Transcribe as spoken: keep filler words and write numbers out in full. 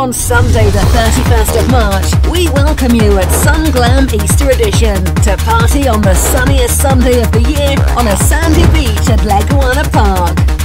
On Sunday the thirty-first of March, we welcome you at Sun Glam Easter Edition to party on the sunniest Sunday of the year on a sandy beach at Leguana Park.